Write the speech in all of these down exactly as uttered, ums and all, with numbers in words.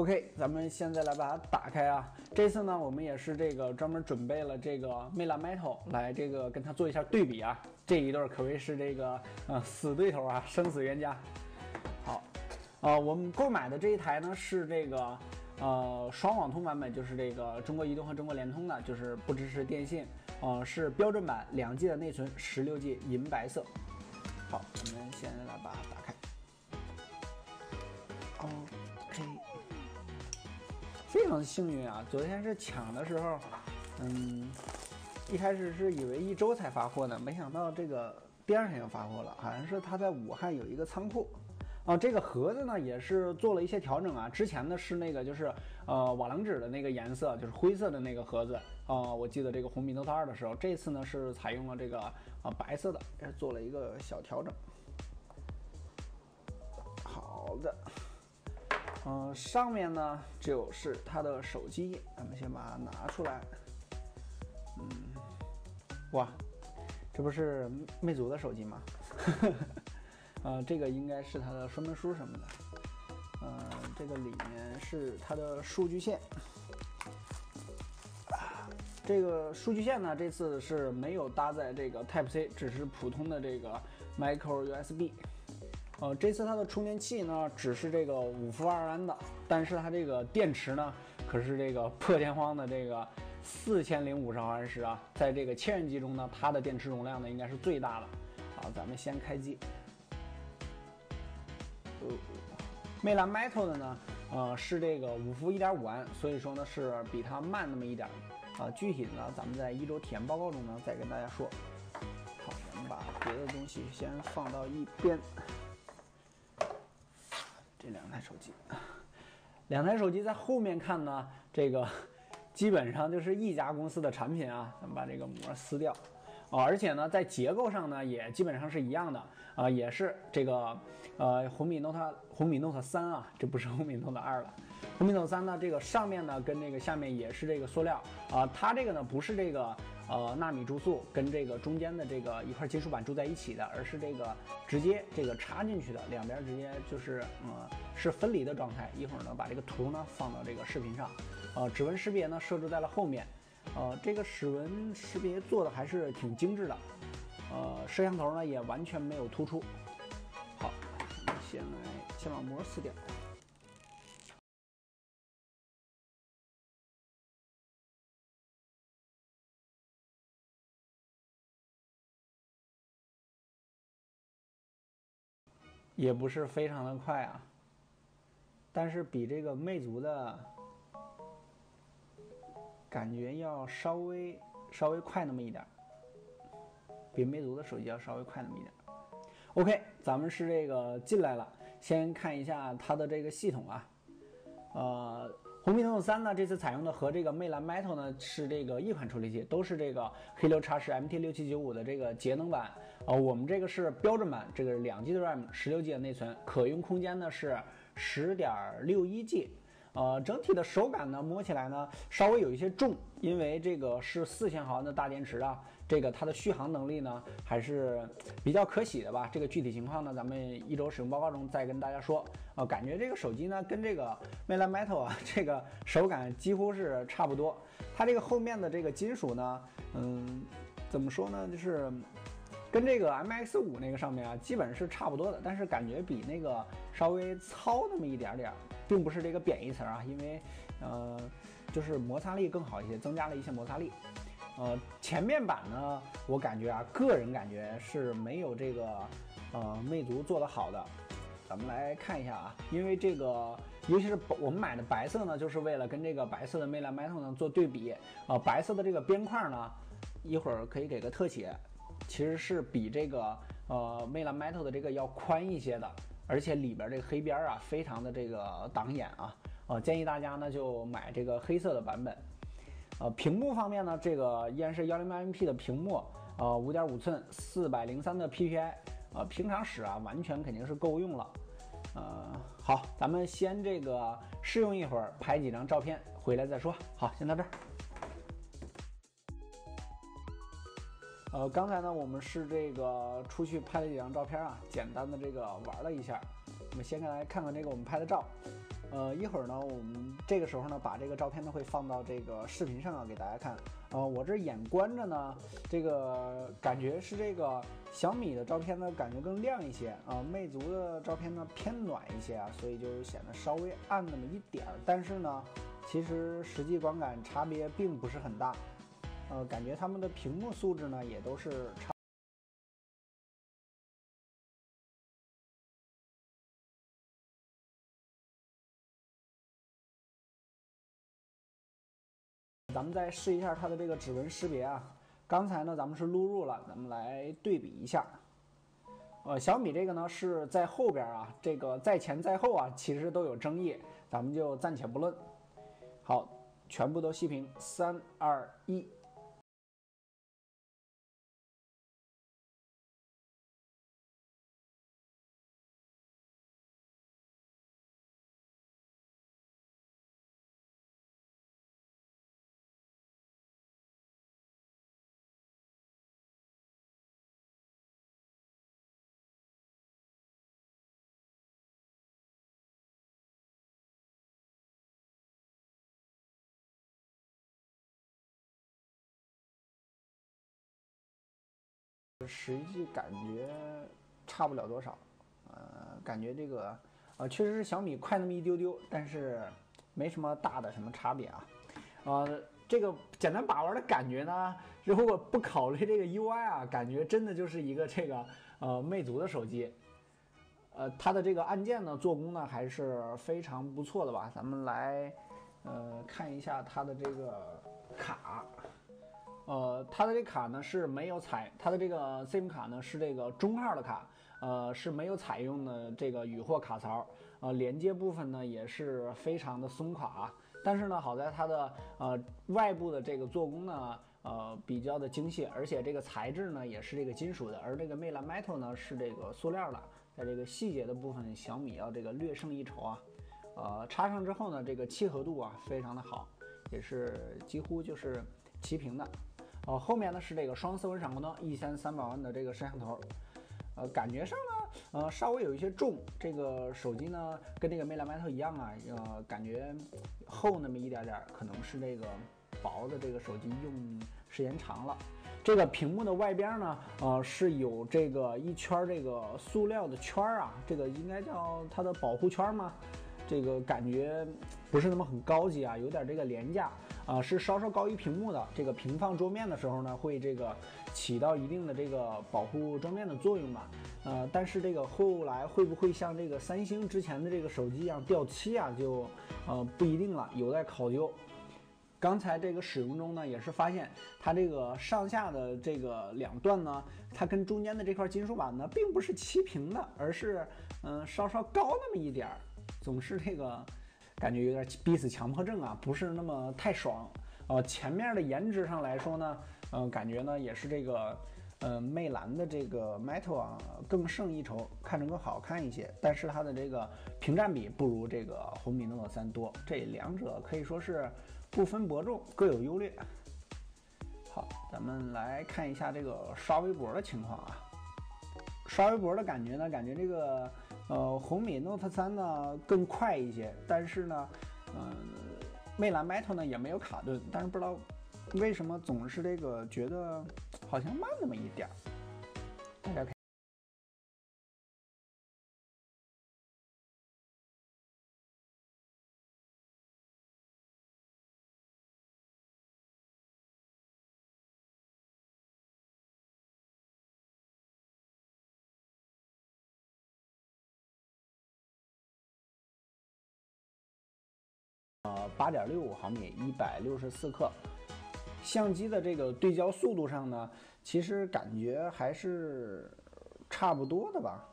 OK， 咱们现在来把它打开啊。这次呢，我们也是这个专门准备了这个魅蓝 Metal 来这个跟它做一下对比啊。这一对可谓是这个呃死对头啊，生死冤家。好，呃，我们购买的这一台呢是这个呃双网通版本，就是这个中国移动和中国联通的，就是不支持电信。呃，是标准版，两 G 的内存，十六 G 银白色。好，咱们现在来把它打开。OK。 非常幸运啊！昨天是抢的时候，嗯，一开始是以为一周才发货呢，没想到这个第二天就发货了。好像是他在武汉有一个仓库。啊，这个盒子呢也是做了一些调整啊。之前呢是那个就是呃瓦楞纸的那个颜色，就是灰色的那个盒子啊、呃。我记得这个红米 Note 二的时候，这次呢是采用了这个啊、呃、白色的，也是做了一个小调整。好的。 嗯、呃，上面呢就是它的手机，咱们先把它拿出来。嗯，哇，这不是魅族的手机吗？呃，这个应该是它的说明书什么的。呃，这个里面是它的数据线。啊，这个数据线呢，这次是没有搭载这个 Type C， 只是普通的这个 Micro U S B。 呃，这次它的充电器呢，只是这个五伏二安的，但是它这个电池呢，可是这个破天荒的这个四千零五十毫安时啊，在这个千元机中呢，它的电池容量呢应该是最大的。好，咱们先开机。呃，魅蓝 Metal 的呢，呃，是这个五伏一点五安，所以说呢是比它慢那么一点啊、呃。具体呢，咱们在一周体验报告中呢再跟大家说。好，咱们把别的东西先放到一边。 这两台手机，两台手机在后面看呢，这个基本上就是一家公司的产品啊。咱们把这个膜撕掉啊、哦，而且呢，在结构上呢，也基本上是一样的啊、呃，也是这个呃红米 Note 红米 Note 三啊，这不是红米 Note 二了。红米 Note 三呢，这个上面呢跟这个下面也是这个塑料啊、呃，它这个呢不是这个呃纳米注塑跟这个中间的这个一块金属板住在一起的，而是这个直接这个插进去的，两边直接就是呃是分离的状态。一会儿呢把这个图呢放到这个视频上，呃指纹识别呢设置在了后面，呃这个指纹识别做的还是挺精致的，呃摄像头呢也完全没有突出。好，我们先来先把膜撕掉。 也不是非常的快啊，但是比这个魅族的感觉要稍微稍微快那么一点，比魅族的手机要稍微快那么一点。OK， 咱们是这个进来了，先看一下它的这个系统啊，呃，红米 Note 三呢这次采用的和这个魅蓝 Metal 呢是这个一款处理器，都是这个 K 六 X 十 M T 六七九五的这个节能版。 啊、呃，我们这个是标准版，这个是两 G 的 RAM， 十六 G 的内存，可用空间呢是十点六一 G。呃，整体的手感呢，摸起来呢稍微有一些重，因为这个是四千毫安的大电池啊，这个它的续航能力呢还是比较可喜的吧。这个具体情况呢，咱们一周使用报告中再跟大家说。呃，感觉这个手机呢跟这个魅蓝 Metal 啊，这个手感几乎是差不多。它这个后面的这个金属呢，嗯，怎么说呢，就是。 跟这个 M X 五那个上面啊，基本是差不多的，但是感觉比那个稍微糙那么一点点，并不是这个贬义词啊，因为呃，就是摩擦力更好一些，增加了一些摩擦力。呃，前面板呢，我感觉啊，个人感觉是没有这个呃魅族做的好的。咱们来看一下啊，因为这个。 尤其是我们买的白色呢，就是为了跟这个白色的魅蓝 Metal 呢做对比啊、呃。白色的这个边框呢，一会儿可以给个特写，其实是比这个呃魅蓝 Metal 的这个要宽一些的，而且里边这个黑边啊，非常的这个挡眼啊。呃，建议大家呢就买这个黑色的版本。呃，屏幕方面呢，这个依然是 一零八零 P 的屏幕，呃， 五点五 寸， 四百零三的 P P I， 呃，平常使啊，完全肯定是够用了。 呃，好，咱们先这个试用一会儿，拍几张照片回来再说。好，先到这儿。呃，刚才呢，我们是这个出去拍了几张照片啊，简单的这个玩了一下。我们先来看看这个我们拍的照。呃，一会儿呢，我们这个时候呢，把这个照片呢会放到这个视频上啊，给大家看。呃，我这眼观着呢，这个感觉是这个小米的照片呢，感觉更亮一些啊、呃，魅族的照片呢偏暖一些啊，所以就显得稍微暗那么一点儿。但是呢，其实实际观感差别并不是很大，呃，感觉他们的屏幕素质呢也都是差。咱们再试一下它的这个指纹识别啊。刚才呢，咱们是录入了，咱们来对比一下。呃，小米这个呢是在后边啊，这个在前在后啊，其实都有争议，咱们就暂且不论。好，全部都熄屏，三二一。实际感觉差不了多少，呃，感觉这个，呃，确实是小米快那么一丢丢，但是没什么大的什么差别啊，呃，这个简单把玩的感觉呢，如果不考虑这个 U I 啊，感觉真的就是一个这个呃魅族的手机，呃，它的这个按键呢做工呢还是非常不错的吧，咱们来呃看一下它的这个卡。呃，它的这卡呢是没有采，它的这个 SIM 卡呢是这个中号的卡，呃是没有采用的这个与货卡槽，呃连接部分呢也是非常的松垮、啊，但是呢好在它的呃外部的这个做工呢呃比较的精细，而且这个材质呢也是这个金属的，而这个魅蓝 Metal 呢是这个塑料的，在这个细节的部分小米要这个略胜一筹啊，呃插上之后呢这个契合度啊非常的好，也是几乎就是齐平的。呃，后面呢是这个双色温闪光灯，一千三百万的这个摄像头，呃，感觉上呢，呃，稍微有一些重。这个手机呢，跟这个魅蓝 Metal 一样啊，呃，感觉厚那么一点点，可能是这个薄的这个手机用时间长了。这个屏幕的外边呢，呃，是有这个一圈这个塑料的圈啊，这个应该叫它的保护圈吗？这个感觉不是那么很高级啊，有点这个廉价啊、呃，是稍稍高于屏幕的。这个平放桌面的时候呢，会这个起到一定的这个保护桌面的作用吧。呃，但是这个后来会不会像这个三星之前的这个手机一样掉漆啊，就呃不一定了，有待考究。刚才这个使用中呢，也是发现它这个上下的这个两段呢，它跟中间的这块金属板呢，并不是齐平的，而是嗯、呃、稍稍高那么一点儿。总是这个感觉有点逼死强迫症啊，不是那么太爽。呃，前面的颜值上来说呢，呃，感觉呢也是这个呃魅蓝的这个 Metal 啊更胜一筹，看着更好看一些。但是它的这个屏占比不如这个红米 Note 三多，这两者可以说是不分伯仲，各有优劣。好，咱们来看一下这个刷微博的情况啊。刷微博的感觉呢，感觉这个。呃，红米 Note 三呢更快一些，但是呢，呃，魅蓝 Metal 呢也没有卡顿，但是不知道为什么总是这个觉得好像慢那么一点儿。大家看。呃，八点六五毫米，一百六十四克。相机的这个对焦速度上呢，其实感觉还是差不多的吧。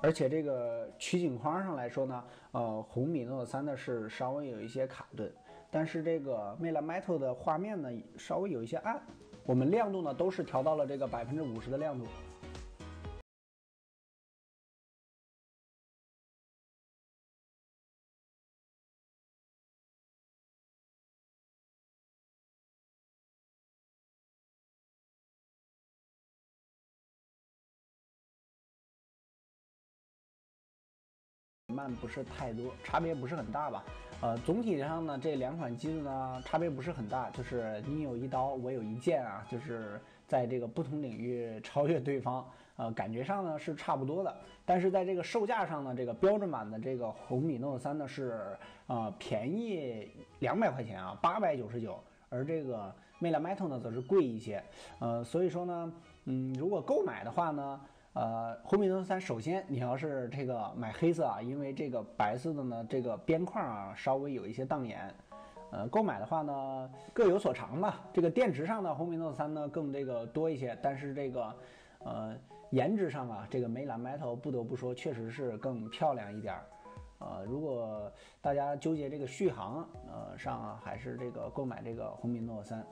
而且这个取景框上来说呢，呃，红米 Note 三呢是稍微有一些卡顿，但是这个魅蓝 Metal 的画面呢稍微有一些暗。我们亮度呢都是调到了这个百分之五十的亮度。慢不是太多，差别不是很大吧。呃，总体上呢，这两款机子呢差别不是很大，就是你有一刀，我有一剑啊，就是在这个不同领域超越对方。呃，感觉上呢是差不多的，但是在这个售价上呢，这个标准版的这个红米 Note 三呢是呃便宜两百块钱啊，八百九十九。 而这个魅蓝 Metal 呢，则是贵一些，呃，所以说呢，嗯，如果购买的话呢，呃，红米 Note 三，首先你要是这个买黑色啊，因为这个白色的呢，这个边框啊稍微有一些荡眼，呃，购买的话呢各有所长吧。这个电池上呢，红米 Note 三呢更这个多一些，但是这个呃颜值上啊，这个魅蓝 Metal 不得不说确实是更漂亮一点。 呃，如果大家纠结这个续航，呃上啊，还是这个购买这个红米 Note 三。